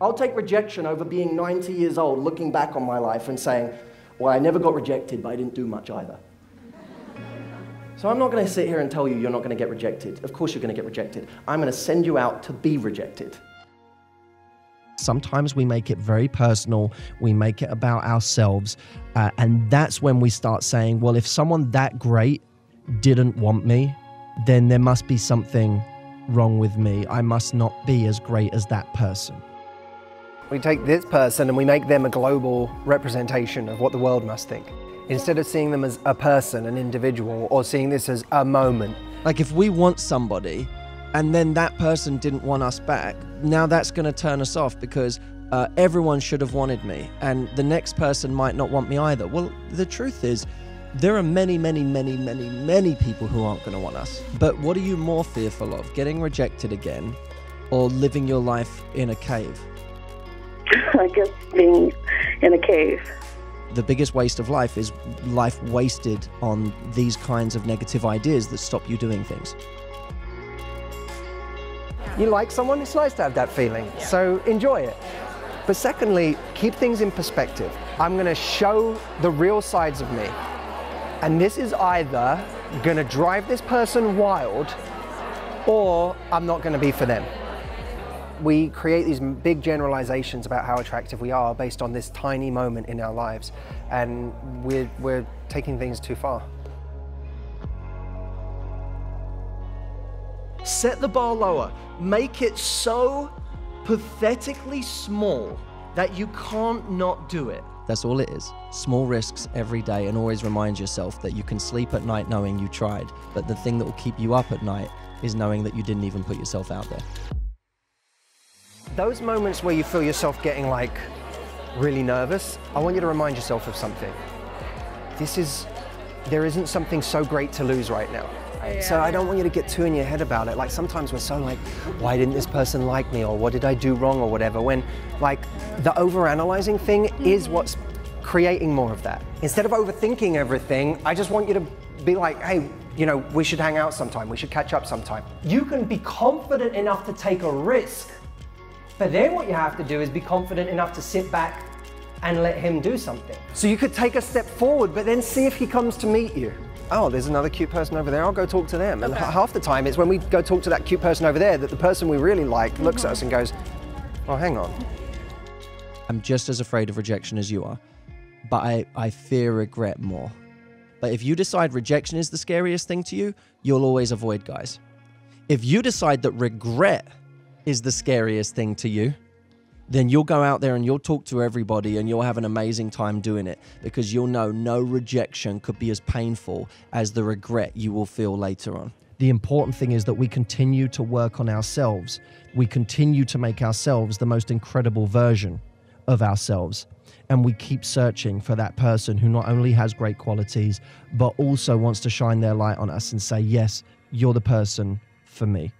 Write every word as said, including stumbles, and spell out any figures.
I'll take rejection over being ninety years old, looking back on my life and saying, well, I never got rejected, but I didn't do much either. So I'm not going to sit here and tell you you're not going to get rejected. Of course you're going to get rejected. I'm going to send you out to be rejected. Sometimes we make it very personal. We make it about ourselves. Uh, and that's when we start saying, well, if someone that great didn't want me, then there must be something wrong with me. I must not be as great as that person. We take this person and we make them a global representation of what the world must think, instead of seeing them as a person, an individual, or seeing this as a moment. Like if we want somebody and then that person didn't want us back, now that's going to turn us off because uh, everyone should have wanted me and the next person might not want me either. Well, the truth is there are many, many, many, many, many people who aren't going to want us. But what are you more fearful of, getting rejected again or living your life in a cave? I guess being in a cave. The biggest waste of life is life wasted on these kinds of negative ideas that stop you doing things. You like someone, it's nice to have that feeling, yeah. So enjoy it. But secondly, keep things in perspective. I'm going to show the real sides of me. And this is either going to drive this person wild or I'm not going to be for them. We create these big generalizations about how attractive we are based on this tiny moment in our lives, and we're, we're taking things too far. Set the bar lower. Make it so pathetically small that you can't not do it. That's all it is. Small risks every day, and always remind yourself that you can sleep at night knowing you tried, but the thing that will keep you up at night is knowing that you didn't even put yourself out there. Those moments where you feel yourself getting like really nervous, I want you to remind yourself of something. This is, there isn't something so great to lose right now. Yeah. So I don't want you to get too in your head about it. Like sometimes we're so like, why didn't this person like me? Or what did I do wrong or whatever? When like the overanalyzing thing is what's creating more of that. Instead of overthinking everything, I just want you to be like, hey, you know, we should hang out sometime. We should catch up sometime. You can be confident enough to take a risk. But then what you have to do is be confident enough to sit back and let him do something. So you could take a step forward, but then see if he comes to meet you. Oh, there's another cute person over there. I'll go talk to them. Okay. And half the time it's when we go talk to that cute person over there that the person we really like looks at us and goes, oh, hang on. I'm just as afraid of rejection as you are, but I, I fear regret more. But if you decide rejection is the scariest thing to you, you'll always avoid guys. If you decide that regret is the scariest thing to you, then you'll go out there and you'll talk to everybody and you'll have an amazing time doing it, because you'll know no rejection could be as painful as the regret you will feel later on. The important thing is that we continue to work on ourselves. We continue to make ourselves the most incredible version of ourselves. And we keep searching for that person who not only has great qualities, but also wants to shine their light on us and say, yes, you're the person for me.